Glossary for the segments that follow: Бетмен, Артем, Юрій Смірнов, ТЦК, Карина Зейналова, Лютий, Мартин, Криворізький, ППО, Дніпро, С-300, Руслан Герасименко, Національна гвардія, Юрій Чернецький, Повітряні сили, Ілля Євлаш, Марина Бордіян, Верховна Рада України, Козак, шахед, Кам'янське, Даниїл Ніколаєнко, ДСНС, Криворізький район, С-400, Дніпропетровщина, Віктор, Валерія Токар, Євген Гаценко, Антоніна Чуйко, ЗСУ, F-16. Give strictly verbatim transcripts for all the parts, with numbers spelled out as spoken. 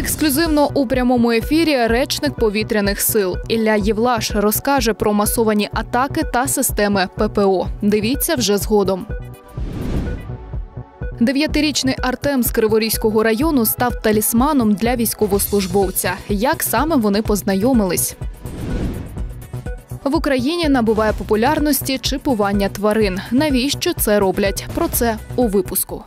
Ексклюзивно у прямому ефірі речник повітряних сил Ілля Євлаш розкаже про масовані атаки та системи ППО. Дивіться вже згодом. Дев'ятирічний Артем з Криворізького району став талісманом для військовослужбовця. Як саме вони познайомились? В Україні набуває популярності чіпування тварин. Навіщо це роблять? Про це у випуску.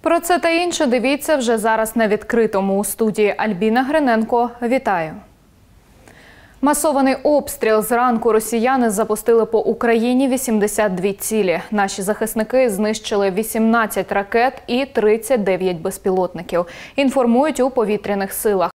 Про це та інше дивіться вже зараз на відкритому. У студії Альбіна Гриненко. Вітаю. Масований обстріл. Зранку росіяни запустили по Україні вісімдесят дві цілі. Наші захисники знищили вісімнадцять ракет і тридцять дев'ять безпілотників, інформують у повітряних силах.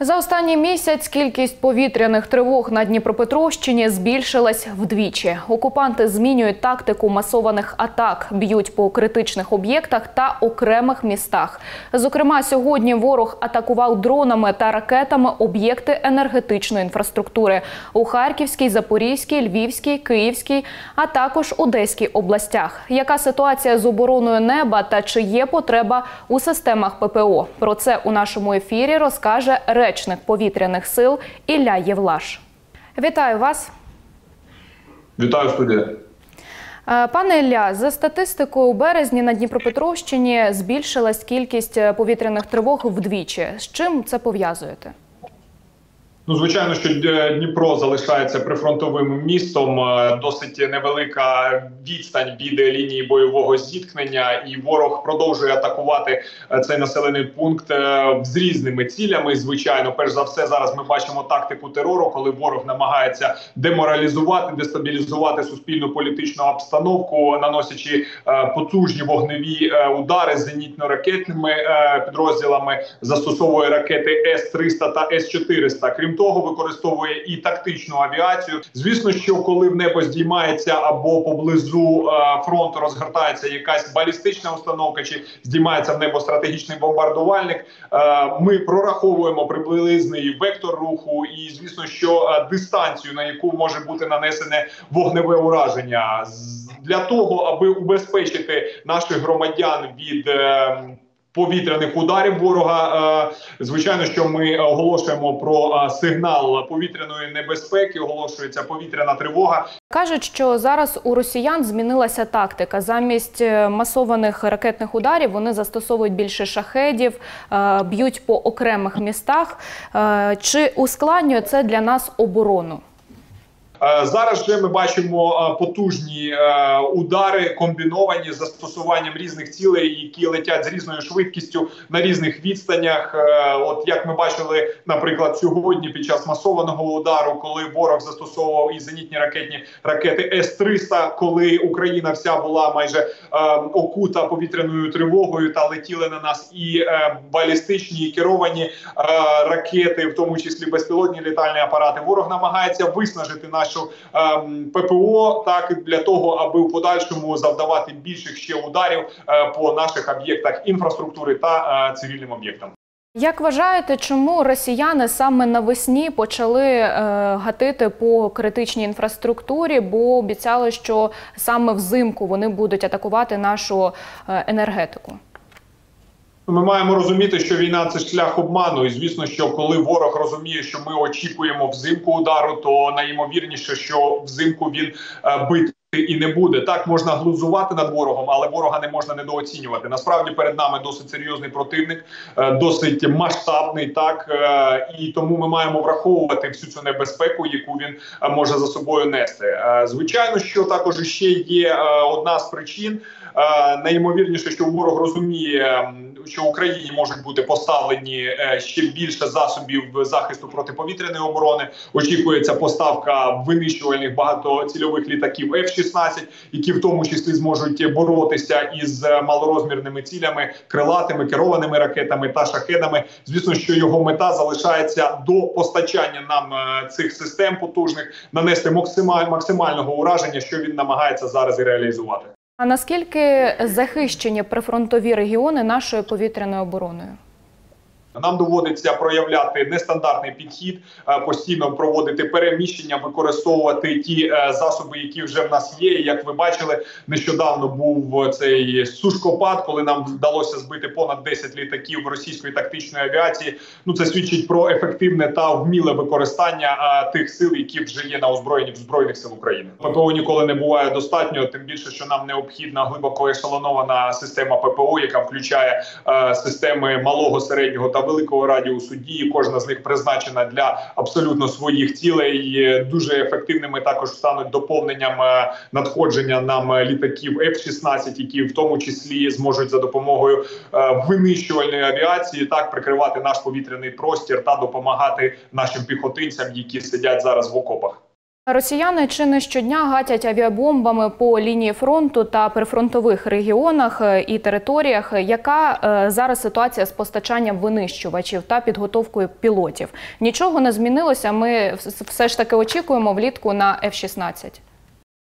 За останній місяць кількість повітряних тривог на Дніпропетровщині збільшилась вдвічі. Окупанти змінюють тактику масованих атак, б'ють по критичних об'єктах та окремих містах. Зокрема, сьогодні ворог атакував дронами та ракетами об'єкти енергетичної інфраструктури у Харківській, Запорізькій, Львівській, Київській, а також Одеській областях. Яка ситуація з обороною неба та чи є потреба у системах ППО? Про це у нашому ефірі розкаже речник повітряних сил Ілля Євлаш. Вітаю вас. Вітаю, студія. Пане Ілля, за статистикою, у березні на Дніпропетровщині збільшилась кількість повітряних тривог вдвічі. З чим це пов'язуєте? Ну, звичайно, що Дніпро залишається прифронтовим містом, досить невелика відстань від лінії бойового зіткнення, і ворог продовжує атакувати цей населений пункт з різними цілями. Звичайно, перш за все, зараз ми бачимо тактику терору, коли ворог намагається деморалізувати, дестабілізувати суспільну політичну обстановку, наносячи потужні вогневі удари з зенітно-ракетними підрозділами, застосовує ракети С триста та С чотириста. Крім того, використовує і тактичну авіацію. Звісно, що коли в небо здіймається або поблизу е, фронту розгортається якась балістична установка, чи здіймається в небо стратегічний бомбардувальник, е, ми прораховуємо приблизний вектор руху і, звісно, що е, дистанцію, на яку може бути нанесене вогневе ураження. Для того, аби убезпечити наших громадян від е, повітряних ударів ворога, звичайно, що ми оголошуємо про сигнал повітряної небезпеки, оголошується повітряна тривога. Кажуть, що зараз у росіян змінилася тактика. Замість масованих ракетних ударів вони застосовують більше шахедів, б'ють по окремих містах. Чи ускладнює це для нас оборону? Зараз же ми бачимо потужні удари, комбіновані з застосуванням різних цілей, які летять з різною швидкістю на різних відстанях. От як ми бачили, наприклад, сьогодні під час масованого удару, коли ворог застосовував і зенітні ракетні ракети С триста, коли Україна вся була майже окута повітряною тривогою та летіли на нас і балістичні, і керовані ракети, в тому числі безпілотні літальні апарати. Ворог намагається виснажити наші Що ППО, так для того, аби в подальшому завдавати більших ще ударів по наших об'єктах інфраструктури та цивільним об'єктам. Як вважаєте, чому росіяни саме навесні почали гатити по критичній інфраструктурі, бо обіцяли, що саме взимку вони будуть атакувати нашу енергетику? Ми маємо розуміти, що війна – це шлях обману. І, звісно, що коли ворог розуміє, що ми очікуємо взимку удару, то найімовірніше, що взимку він битиме і не буде. Так, можна глузувати над ворогом, але ворога не можна недооцінювати. Насправді перед нами досить серйозний противник, досить масштабний, так, і тому ми маємо враховувати всю цю небезпеку, яку він може за собою нести. Звичайно, що також ще є одна з причин. Найімовірніше, що ворог розуміє, що в Україні можуть бути поставлені ще більше засобів захисту протиповітряної оборони. Очікується поставка винищувальних багатоцільових літаків Ф шістнадцять, які в тому числі зможуть боротися із малорозмірними цілями, крилатими, керованими ракетами та шахедами. Звісно, що його мета залишається до постачання нам цих систем потужних нанести максимального ураження, що він намагається зараз і реалізувати. А наскільки захищені прифронтові регіони нашою повітряною обороною? Нам доводиться проявляти нестандартний підхід, постійно проводити переміщення, використовувати ті засоби, які вже в нас є. І, як ви бачили, нещодавно був цей сушкопад, коли нам вдалося збити понад десять літаків російської тактичної авіації. Ну, це свідчить про ефективне та вміле використання тих сил, які вже є на озброєнні в Збройних сил України. ППО ніколи не буває достатньо, тим більше, що нам необхідна глибоко ешелонована система ППО, яка включає системи малого, середнього та великого радіусу дії. Кожна з них призначена для абсолютно своїх цілей. Дуже ефективними також стануть доповненням надходження нам літаків еф шістнадцять, які в тому числі зможуть за допомогою винищувальної авіації так прикривати наш повітряний простір та допомагати нашим піхотинцям, які сидять зараз в окопах. Росіяни чи не щодня гатять авіабомбами по лінії фронту та прифронтових регіонах і територіях. Яка зараз ситуація з постачанням винищувачів та підготовкою пілотів? Нічого не змінилося, ми все ж таки очікуємо влітку на еф шістнадцять.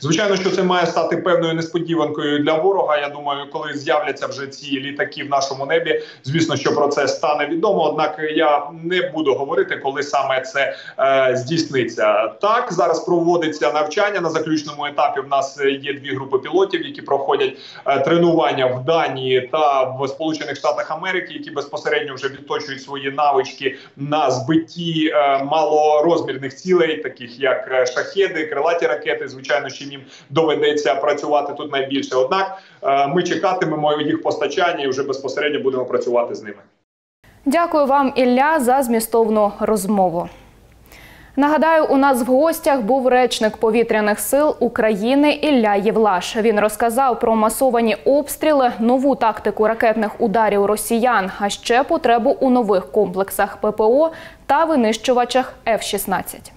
Звичайно, що це має стати певною несподіванкою для ворога. Я думаю, коли з'являться вже ці літаки в нашому небі, звісно, що про це стане відомо. Однак я не буду говорити, коли саме це е, здійсниться. Так, зараз проводиться навчання. На заключному етапі в нас є дві групи пілотів, які проходять е, тренування в Данії та в Сполучених Штатах Америки, які безпосередньо вже відточують свої навички на збитті е, малорозмірних цілей, таких як шахеди, крилаті ракети, звичайно, ще їм доведеться працювати тут найбільше. Однак ми чекатимемо їх постачання і вже безпосередньо будемо працювати з ними. Дякую вам, Ілля, за змістовну розмову. Нагадаю, у нас в гостях був речник Повітряних сил України Ілля Євлаш. Він розказав про масовані обстріли, нову тактику ракетних ударів росіян, а ще потребу у нових комплексах ППО та винищувачах еф шістнадцять.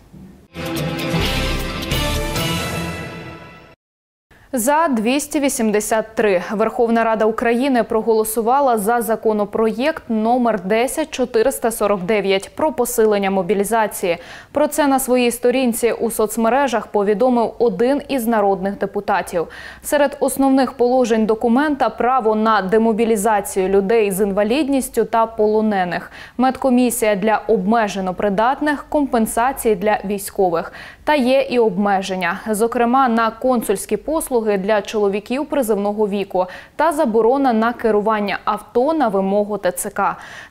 За двісті вісімдесят три Верховна Рада України проголосувала за законопроєкт номер десять тисяч чотириста сорок дев'ять про посилення мобілізації. Про це на своїй сторінці у соцмережах повідомив один із народних депутатів. Серед основних положень документа – право на демобілізацію людей з інвалідністю та полонених, медкомісія для обмежено придатних, компенсації для військових. Та є і обмеження, зокрема на консульські послуги для чоловіків призовного віку та заборона на керування авто на вимогу ТЦК.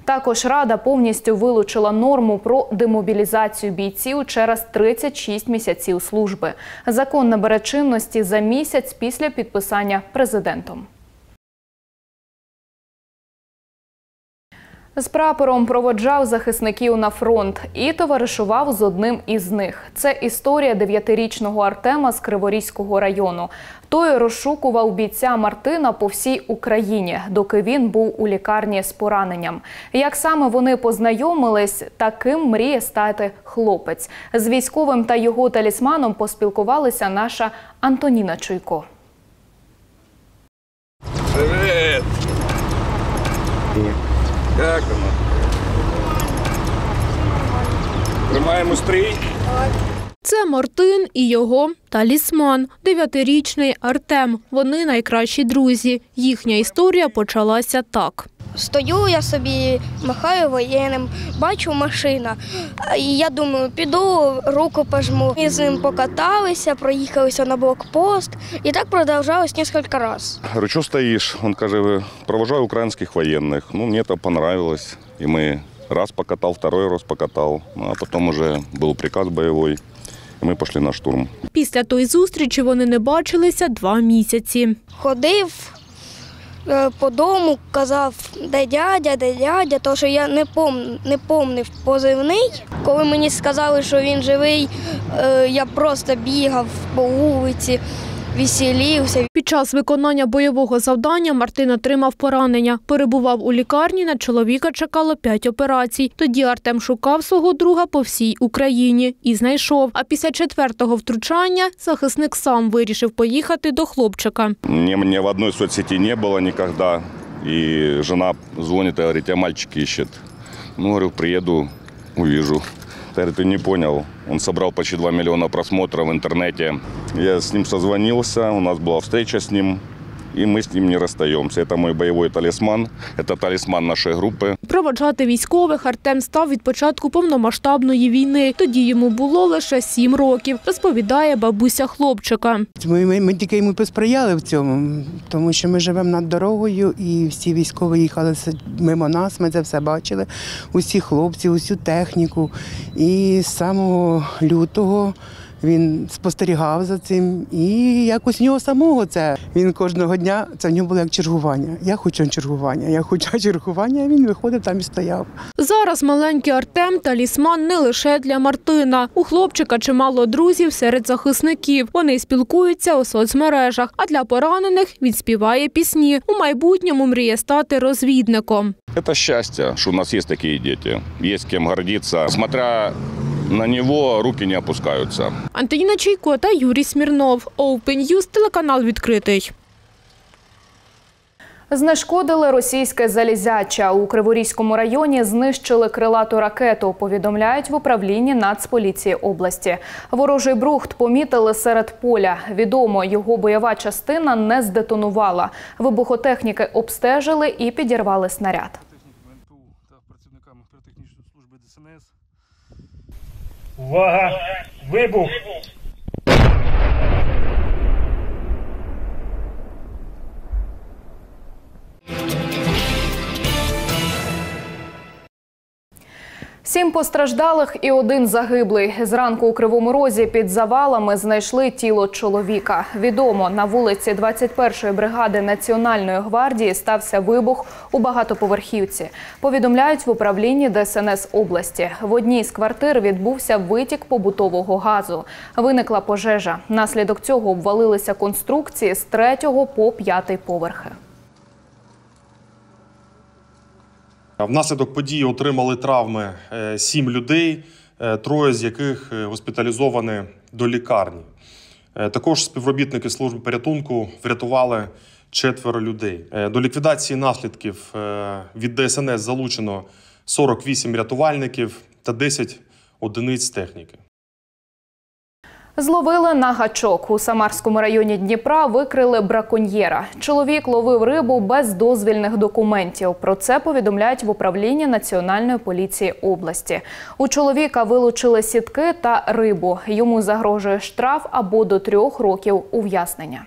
Також Рада повністю вилучила норму про демобілізацію бійців через тридцять шість місяців служби. Закон набере чинності за місяць після підписання президентом. З прапором проводжав захисників на фронт і товаришував з одним із них. Це історія дев'ятирічного Артема з Криворізького району. Той розшукував бійця Мартина по всій Україні, доки він був у лікарні з пораненням. Як саме вони познайомились, таким мріє стати хлопець. З військовим та його талісманом поспілкувалася наша Антоніна Чуйко. Привіт! Як воно? Тримаємо стрій. Це Мартин і його талісман, дев'ятирічний Артем. Вони найкращі друзі. Їхня історія почалася так. Стою я собі, махаю воєнним, бачу машина. І я думаю, піду, руку пожму. Ми з ним покаталися, проїхалися на блокпост. І так продовжалось кілька разів. Говорю, що стоїш? Він каже, провожаю українських воєнних. Ну, мені це понравилось. І ми раз покатав, второй раз покатав. А потім вже був приказ бойовий. Ми пішли на штурм. Після тої зустрічі вони не бачилися два місяці. Ходив по дому, казав, де дядя, де дядя, тому що я не пом... не помнив позивний. Коли мені сказали, що він живий, я просто бігав по вулиці, веселився. Під час виконання бойового завдання Мартин отримав поранення. Перебував у лікарні, на чоловіка чекало п'ять операцій. Тоді Артем шукав свого друга по всій Україні і знайшов. А після четвертого втручання захисник сам вирішив поїхати до хлопчика. Мені в одній соцсеті не було ніколи. І жена дзвонить і говорить, а мальчик іще. Ну, говорю, приїду, увіжу. Говорит, ты не понял. Он собрал почти два миллиона просмотров в интернете. Я с ним созвонился, у нас была встреча с ним. и мы с ним не расстаемся. Это мой боевой талисман, это талисман нашей группы. Проводжати військових Артем став від початку повномасштабної війни. Тоді йому було лише сім років, розповідає бабуся хлопчика. Ми, ми, ми тільки йому посприяли в цьому, тому що ми живемо над дорогою і всі військові їхали мимо нас, ми це все бачили. Усі хлопці, усю техніку. І з самого лютого він спостерігав за цим, і якось у нього самого це. Він кожного дня, це в нього було як чергування. Я хочу чергування, я хочу чергування, а він виходив там і стояв. Зараз маленький Артем – талісман не лише для Мартина. У хлопчика чимало друзів серед захисників. Вони спілкуються у соцмережах, а для поранених відспіває пісні. У майбутньому мріє стати розвідником. Це щастя, що у нас є такі діти, є з ким гордитися. Смотря на нього, руки не опускаються. Антоніна Чуйко та Юрій Смірнов. Open ньюс, телеканал «Відкритий». Знешкодили російське залізяча. У Криворізькому районі знищили крилату ракету, повідомляють в управлінні Нацполіції області. Ворожий брухт помітили серед поля. Відомо, його бойова частина не здетонувала. Вибухотехніки обстежили і підірвали снаряд. Увага! Вибух! Сім постраждалих і один загиблий. Зранку у Кривому Розі під завалами знайшли тіло чоловіка. Відомо, на вулиці двадцять першої бригади Національної гвардії стався вибух у багатоповерхівці. Повідомляють в управлінні Д С Н С області. В одній з квартир відбувся витік побутового газу. Виникла пожежа. Наслідок цього обвалилися конструкції з третього по п'ятий поверхи. Внаслідок події отримали травми сім людей, троє з яких госпіталізовані до лікарні. Також співробітники служби порятунку врятували четверо людей. До ліквідації наслідків від Д С Н С залучено сорок вісім рятувальників та десять одиниць техніки. Зловили на гачок. У Самарському районі Дніпра викрили браконьєра. Чоловік ловив рибу без дозвільних документів. Про це повідомляють в управлінні Національної поліції області. У чоловіка вилучили сітки та рибу. Йому загрожує штраф або до трьох років ув'язнення.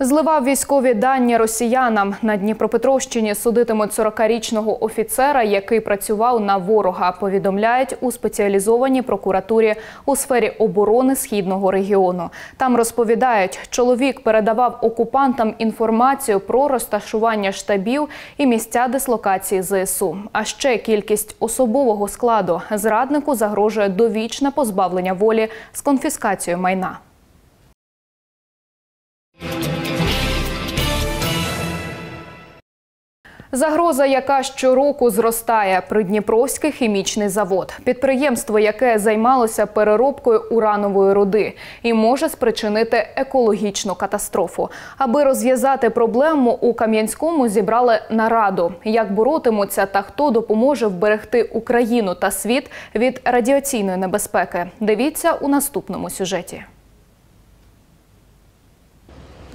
Зливав військові дані росіянам. На Дніпропетровщині судитимуть сорокарічного офіцера, який працював на ворога, повідомляють у спеціалізованій прокуратурі у сфері оборони Східного регіону. Там розповідають, чоловік передавав окупантам інформацію про розташування штабів і місця дислокації З С У. А ще кількість особового складу. Зраднику загрожує довічне позбавлення волі з конфіскацією майна. Загроза, яка щороку зростає – Придніпровський хімічний завод. Підприємство, яке займалося переробкою уранової руди і може спричинити екологічну катастрофу. Аби розв'язати проблему, у Кам'янському зібрали нараду. Як боротимуться та хто допоможе вберегти Україну та світ від радіаційної небезпеки. Дивіться у наступному сюжеті.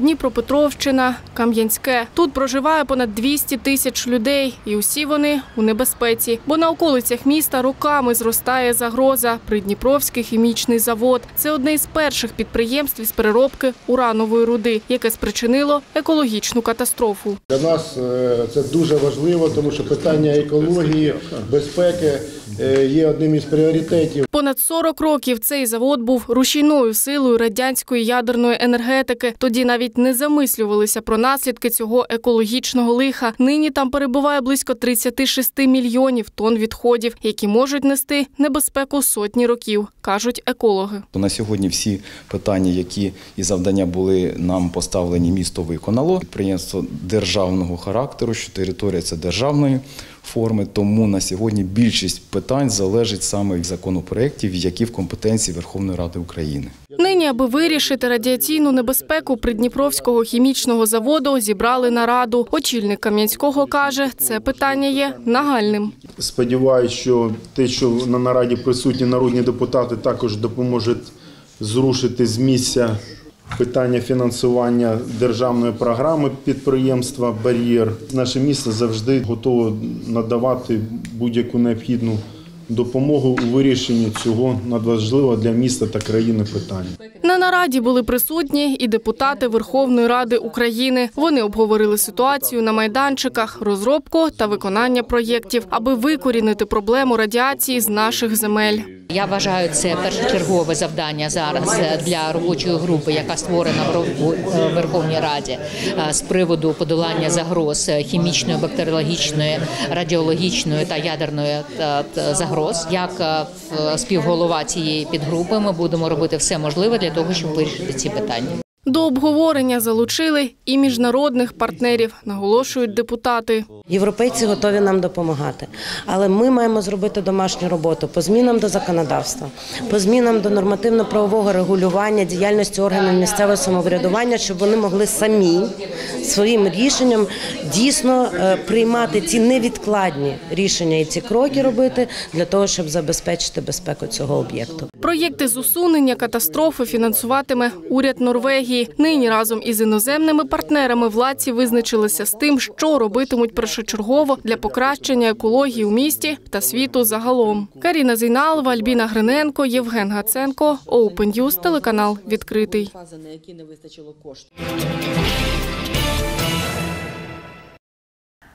Дніпропетровщина, Кам'янське. Тут проживає понад двісті тисяч людей. І усі вони у небезпеці. Бо на околицях міста роками зростає загроза. Придніпровський хімічний завод – це одне із перших підприємств з переробки уранової руди, яке спричинило екологічну катастрофу. Для нас це дуже важливо, тому що питання екології, безпеки є одним із пріоритетів. Понад сорок років цей завод був рушійною силою радянської ядерної енергетики. Тоді навіть не замислювалися про наслідки цього екологічного лиха. Нині там перебуває близько тридцять шість мільйонів тонн відходів, які можуть нести небезпеку сотні років, кажуть екологи. На сьогодні всі питання, які і завдання були нам поставлені, місто виконало. Підприємство державного характеру, що територія – це державної форми, тому на сьогодні більшість питань залежить саме від законопроєктів, які в компетенції Верховної Ради України. Нині, аби вирішити радіаційну небезпеку Придніпровського хімічного заводу, зібрали нараду. Очільник Кам'янського каже, це питання є нагальним. Сподіваюся, що те, що на нараді присутні народні депутати, також допоможуть зрушити з місця питання фінансування державної програми підприємства «Бар'єр». Наше місто завжди готове надавати будь-яку необхідну допомогу у вирішенні цього надважливого для міста та країни питання. На нараді були присутні і депутати Верховної Ради України. Вони обговорили ситуацію на майданчиках, розробку та виконання проєктів, аби викорінити проблему радіації з наших земель. Я вважаю, це першочергове завдання зараз для робочої групи, яка створена в Верховній Раді з приводу подолання загроз хімічної, бактеріологічної, радіологічної та ядерної загроз. Як співголова цієї підгрупи ми будемо робити все можливе для того, щоб вирішити ці питання. До обговорення залучили і міжнародних партнерів, наголошують депутати. Європейці готові нам допомагати, але ми маємо зробити домашню роботу по змінам до законодавства, по змінам до нормативно-правового регулювання діяльності органів місцевого самоврядування, щоб вони могли самі своїм рішенням дійсно приймати ці невідкладні рішення і ці кроки робити для того, щоб забезпечити безпеку цього об'єкту. Проєкти з усунення катастрофи фінансуватиме уряд Норвегії. Нині разом із іноземними партнерами владці визначилися з тим, що робитимуть першочергово для покращення екології у місті та світу загалом. Карина Зейналова, Альбіна Гриненко, Євген Гаценко, Open News, телеканал «Відкритий».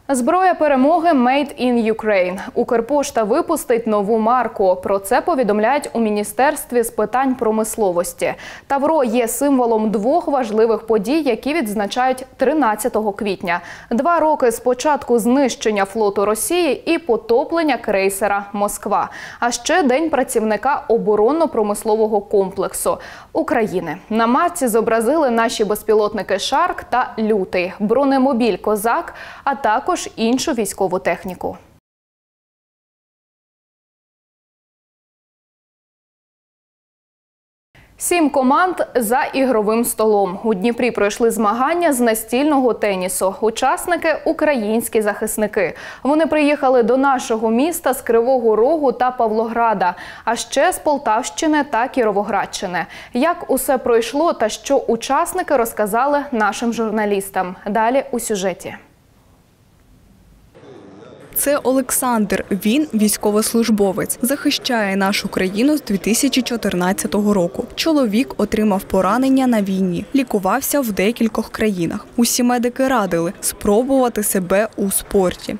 Зброя перемоги «Made in Ukraine». Укрпошта випустить нову марку. Про це повідомляють у Міністерстві з питань промисловості. Тавро є символом двох важливих подій, які відзначають тринадцятого квітня. Два роки з початку знищення флоту Росії і потоплення крейсера «Москва». А ще День працівника оборонно-промислового комплексу України. На марці зобразили наші безпілотники «Шарк» та «Лютий», бронемобіль «Козак», а також також іншу військову техніку. Сім команд за ігровим столом. У Дніпрі пройшли змагання з настільного тенісу. Учасники – українські захисники. Вони приїхали до нашого міста з Кривого Рогу та Павлограда, а ще з Полтавщини та Кіровоградщини. Як усе пройшло та що учасники розказали нашим журналістам. Далі у сюжеті. Це Олександр. Він військовослужбовець. Захищає нашу країну з дві тисячі чотирнадцятого року. Чоловік отримав поранення на війні. Лікувався в декількох країнах. Усі медики радили спробувати себе у спорті.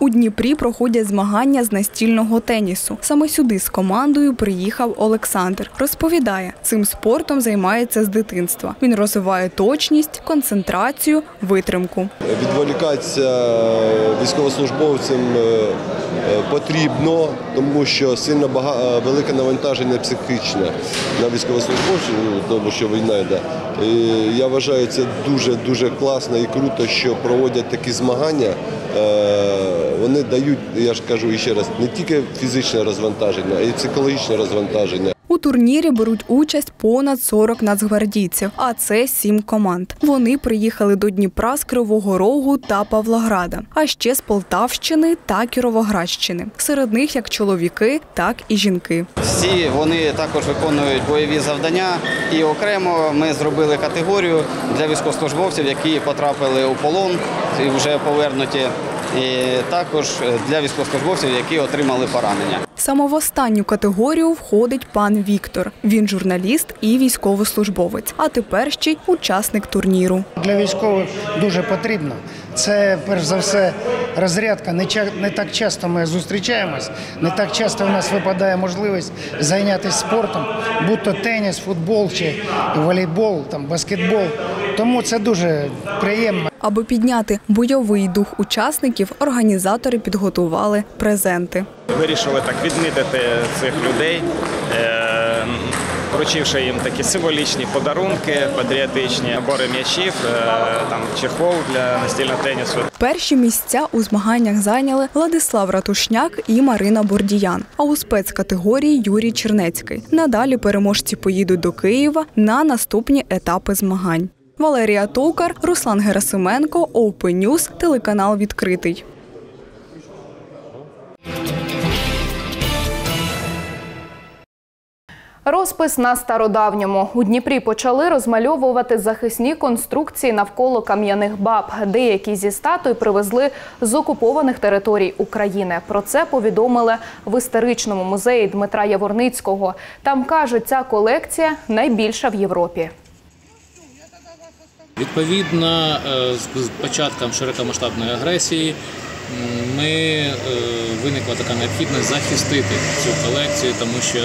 У Дніпрі проходять змагання з настільного тенісу. Саме сюди з командою приїхав Олександр. Розповідає, цим спортом займається з дитинства. Він розвиває точність, концентрацію, витримку. Відволікатися військовослужбовцям потрібно, тому що сильно велике навантаження психічне на військовослужбовців, тому що війна йде. Я вважаю, це дуже-дуже класно і круто, що проводять такі змагання. Вони дають, я ж кажу ще раз, не тільки фізичне розвантаження, а й психологічне розвантаження. У турнірі беруть участь понад сорок нацгвардійців, а це сім команд. Вони приїхали до Дніпра з Кривого Рогу та Павлограда, а ще з Полтавщини та Кіровоградщини. Серед них як чоловіки, так і жінки. Всі вони також виконують бойові завдання, і окремо ми зробили категорію для військовослужбовців, які потрапили у полон і вже повернуті. І також для військовослужбовців, які отримали поранення. Саме в останню категорію входить пан Віктор. Він журналіст і військовослужбовець, а тепер ще й учасник турніру. Для військових дуже потрібно. Це, перш за все, розрядка. Не так часто ми зустрічаємось, не так часто в нас випадає можливість зайнятися спортом, будь-то теніс, футбол, чи волейбол, там, баскетбол. Тому це дуже приємно. Аби підняти бойовий дух учасників, організатори підготували презенти. Вирішили так відмітити цих людей, вручивши їм такі символічні подарунки, патріотичні набори м'ячів, чехол для настільного тенісу. Перші місця у змаганнях зайняли Владислав Ратушняк і Марина Бордіян, а у спецкатегорії Юрій Чернецький. Надалі переможці поїдуть до Києва на наступні етапи змагань. Валерія Токар, Руслан Герасименко, Open News, телеканал «Відкритий». Розпис на стародавньому. У Дніпрі почали розмальовувати захисні конструкції навколо кам'яних баб. Деякі зі статуй привезли з окупованих територій України. Про це повідомили в історичному музеї Дмитра Яворницького. Там, кажуть, ця колекція найбільша в Європі. Відповідно, з початком широкомасштабної агресії виникла така необхідність захистити цю колекцію, тому що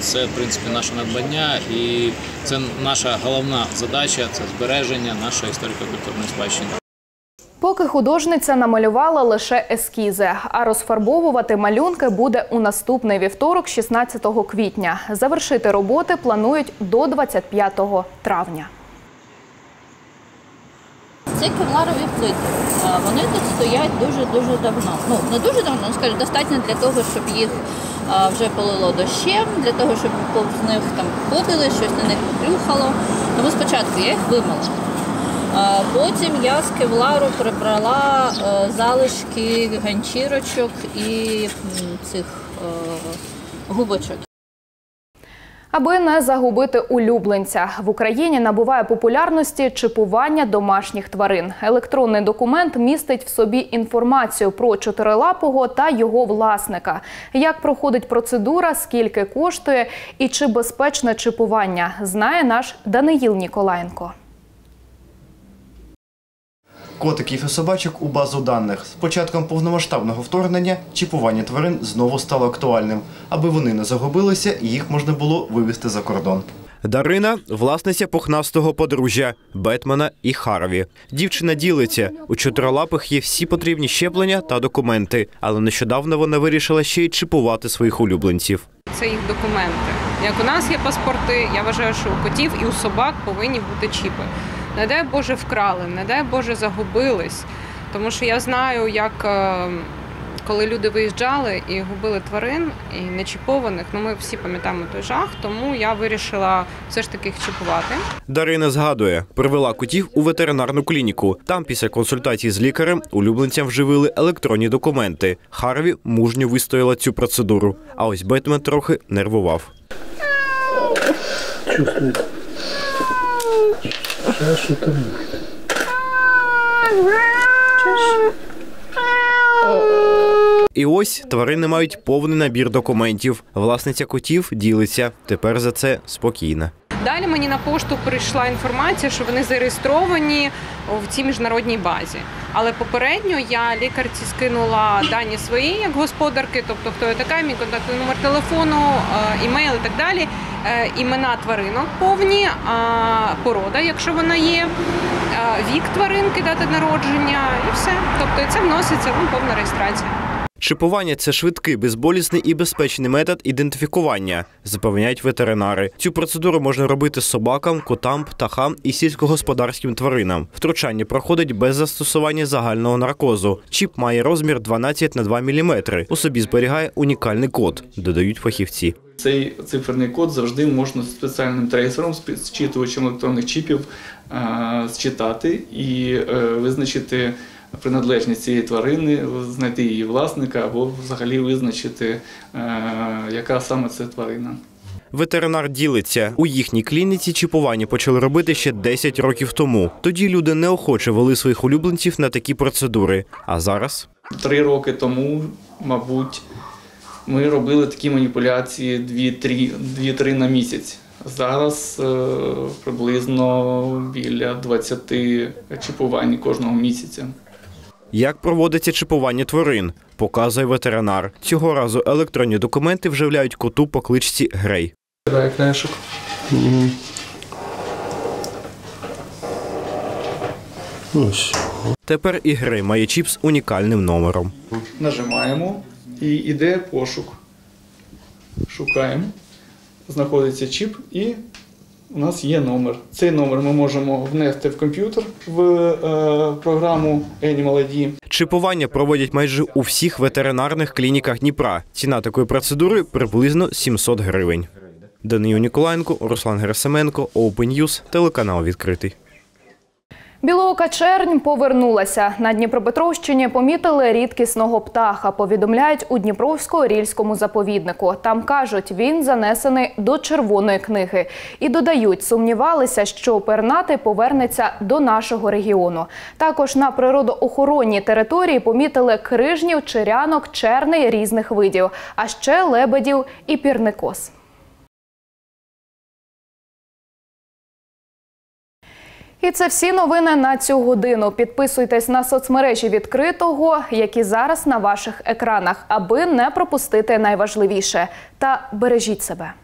це, в принципі, наше надбання і це наша головна задача – це збереження нашої історико-культурної спадщини. Поки художниця намалювала лише ескізи, а розфарбовувати малюнки буде у наступний вівторок, шістнадцятого квітня. Завершити роботи планують до двадцять п'ятого травня. Це кевларові плити. Вони тут стоять дуже-дуже давно. Ну, не дуже давно, скажімо, достатньо для того, щоб їх вже полило дощем, для того, щоб повз них там ходили, щось на них плюхало. Тому спочатку я їх вимила. Потім я з кевлару прибрала залишки ганчірочок і цих губочок. Аби не загубити улюбленця, в Україні набуває популярності чіпування домашніх тварин. Електронний документ містить в собі інформацію про чотирилапого та його власника. Як проходить процедура, скільки коштує і чи безпечне чіпування, знає наш Даниїл Ніколаєнко. Котиків і собачок у базу даних. З початком повномасштабного вторгнення чіпування тварин знову стало актуальним. Аби вони не загубилися, їх можна було вивезти за кордон. Дарина – власниця пухнастого подружжя Бетмена і Харві. Дівчина ділиться. У чотирилапих є всі потрібні щеплення та документи. Але нещодавно вона вирішила ще й чіпувати своїх улюбленців. Це їх документи. Як у нас є паспорти, я вважаю, що у котів і у собак повинні бути чіпи. Не дай Боже вкрали, не дай Боже загубились. Тому що я знаю, як коли люди виїжджали і губили тварин, і нечіпованих, ну ми всі пам'ятаємо той жах, тому я вирішила все ж таки їх чіпувати. Дарина згадує, привела котів у ветеринарну клініку. Там після консультації з лікарем улюбленцям вживили електронні документи. Харві мужньо вистояла цю процедуру, а ось Бетмен трохи нервував. Чувствую. І ось тварини мають повний набір документів. Власниця котів ділиться. Тепер за це спокійна. Далі мені на пошту прийшла інформація, що вони зареєстровані в цій міжнародній базі. Але попередньо я лікарці скинула дані свої, як господарки, тобто хто я така, мій контактний номер телефону, імейл і так далі. Імена тваринок повні, порода, якщо вона є, вік тваринки, дата народження і все. Тобто це вноситься в повну реєстрацію. Чіпування – це швидкий, безболісний і безпечний метод ідентифікування, запевняють ветеринари. Цю процедуру можна робити собакам, котам, птахам і сільськогосподарським тваринам. Втручання проходить без застосування загального наркозу. Чіп має розмір дванадцять на два міліметри. У собі зберігає унікальний код, додають фахівці. Цей циферний код завжди можна з спеціальним трейсером, з читувачем електронних чіпів, зчитати і визначити приналежність цієї тварини, знайти її власника або взагалі визначити, яка саме це тварина. Ветеринар ділиться. У їхній клініці чіпування почали робити ще десять років тому. Тоді люди неохоче вели своїх улюбленців на такі процедури. А зараз? Три роки тому, мабуть, ми робили такі маніпуляції дві-три на місяць. Зараз приблизно біля двадцяти чіпувань кожного місяця. Як проводиться чіпування тварин, показує ветеринар. Цього разу електронні документи вживляють коту по кличці Грей. Збирає книжок. Тепер і Грей має чіп з унікальним номером. Нажимаємо і йде пошук. Шукаємо. Знаходиться чіп і у нас є номер. Цей номер ми можемо внести в комп'ютер, в програму Animal ай ді. Чіпування проводять майже у всіх ветеринарних клініках Дніпра. Ціна такої процедури приблизно сімсот гривень. Даниїл Ніколаєнко, Руслан Герасименко, Open News, телеканал «Відкритий». Білоока чернь повернулася. На Дніпропетровщині помітили рідкісного птаха, повідомляють у Дніпровсько-Рільському заповіднику. Там кажуть, він занесений до Червоної книги. І додають, сумнівалися, що пернатий повернеться до нашого регіону. Також на природоохоронній території помітили крижнів, черянок, черней різних видів, а ще лебедів і пірникос. І це всі новини на цю годину. Підписуйтесь на соцмережі «Відкритого», які зараз на ваших екранах, аби не пропустити найважливіше. Та бережіть себе.